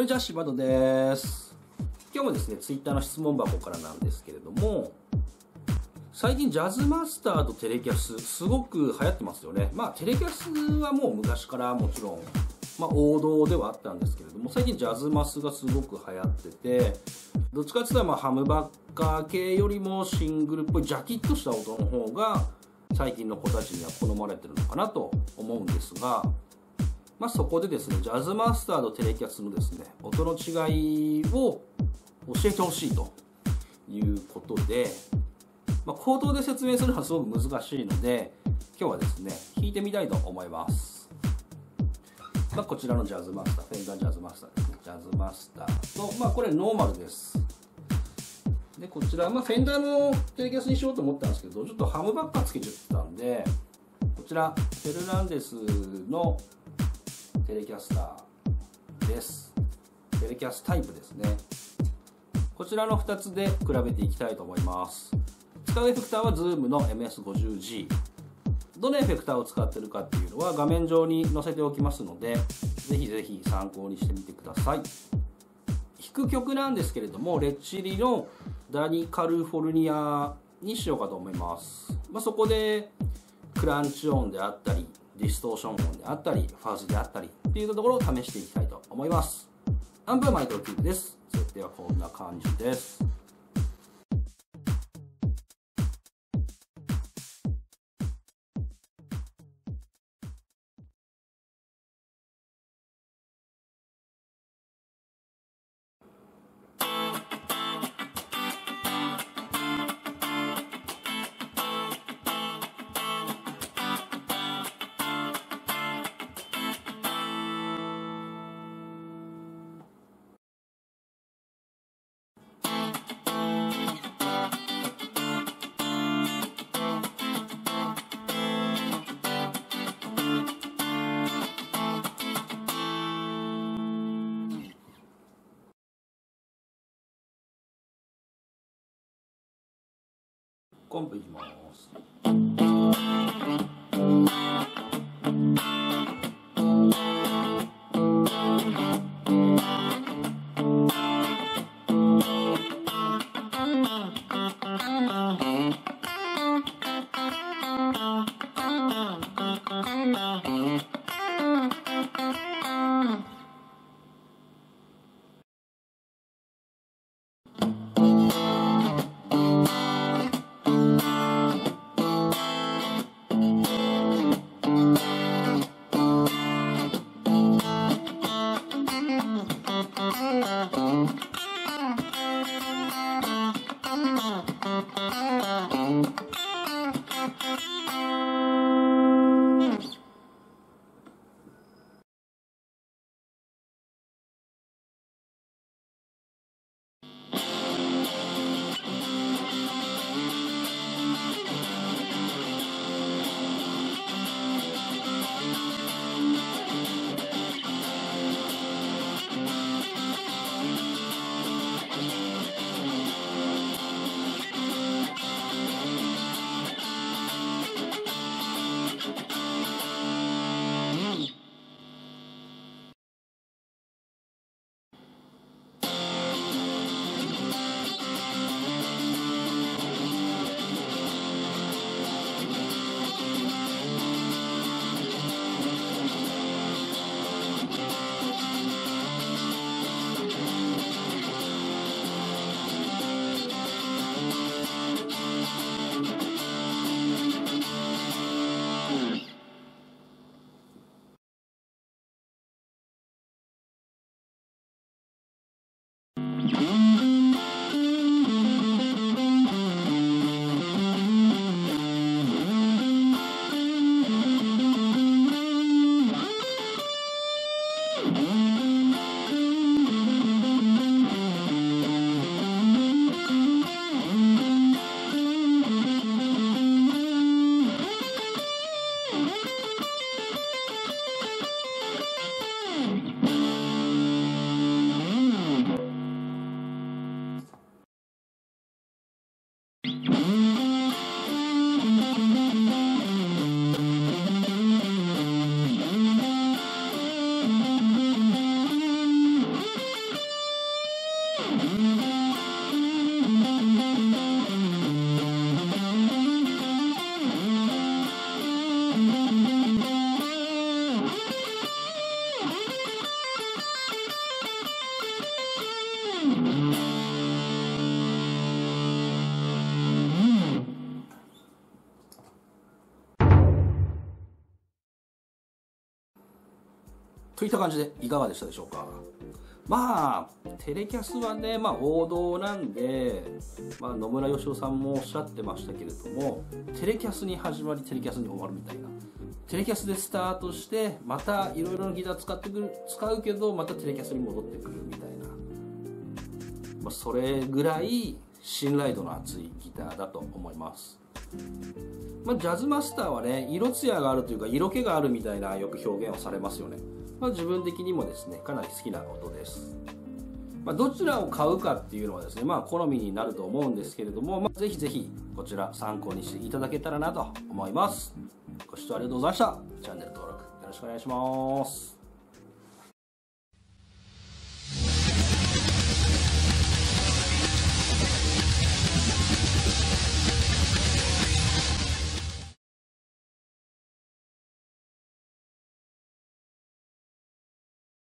こんにちは、柴田です。今日もですね、ツイッターの質問箱からなんですけれども、最近ジャズマスターとテレキャス、すごく流行ってますよね。まあ、テレキャスはもう昔からもちろん、まあ、王道ではあったんですけれども、最近ジャズマスがすごく流行ってて、どっちかっていうとまあハムバッカー系よりもシングルっぽいジャキッとした音の方が、最近の子たちには好まれてるのかなと思うんですが、まあ、そこでですね、ジャズマスターとテレキャスのですね、音の違いを教えてほしいということで、まあ、口頭で説明するのはすごく難しいので、今日はですね、弾いてみたいと思います。まあ、こちらのジャズマスター、フェンダージャズマスターですね。ジャズマスターと、まあ、これノーマルです。で、こちら、まあ、フェンダーのテレキャスにしようと思ったんですけど、ちょっとハムばっかつけちゃったんで、こちら、フェルナンデスのテレキャスターです。テレキャスタイプですね。こちらの2つで比べていきたいと思います。使うエフェクターは Zoom の MS50G。どのエフェクターを使ってるかっていうのは画面上に載せておきますので、ぜひぜひ参考にしてみてください。弾く曲なんですけれども、レッチリのダニカルフォルニアにしようかと思います。まあ、そこでクランチ音であったり、ディストーション音であったり、ファーズであったりっていうところを試していきたいと思います。アンプはマイクロキューブです。設定はこんな感じです。コンプいきます。といった感じでいかがでしたでしょうか。まあテレキャスはね、まあ、王道なんで、まあ、野村義雄さんもおっしゃってましたけれども、テレキャスに始まりテレキャスに終わるみたいな、テレキャスでスタートしてまたいろいろなギター使うけどまたテレキャスに戻ってくるみたいな、まあ、それぐらい信頼度の厚いギターだと思います。まあ、ジャズマスターはね、色艶があるというか色気があるみたいなよく表現をされますよね。まあ、自分的にもですねかなり好きな音です。まあ、どちらを買うかっていうのはですね、まあ好みになると思うんですけれども、まあ、ぜひぜひこちら参考にしていただけたらなと思います。ご視聴ありがとうございました。チャンネル登録よろしくお願いします。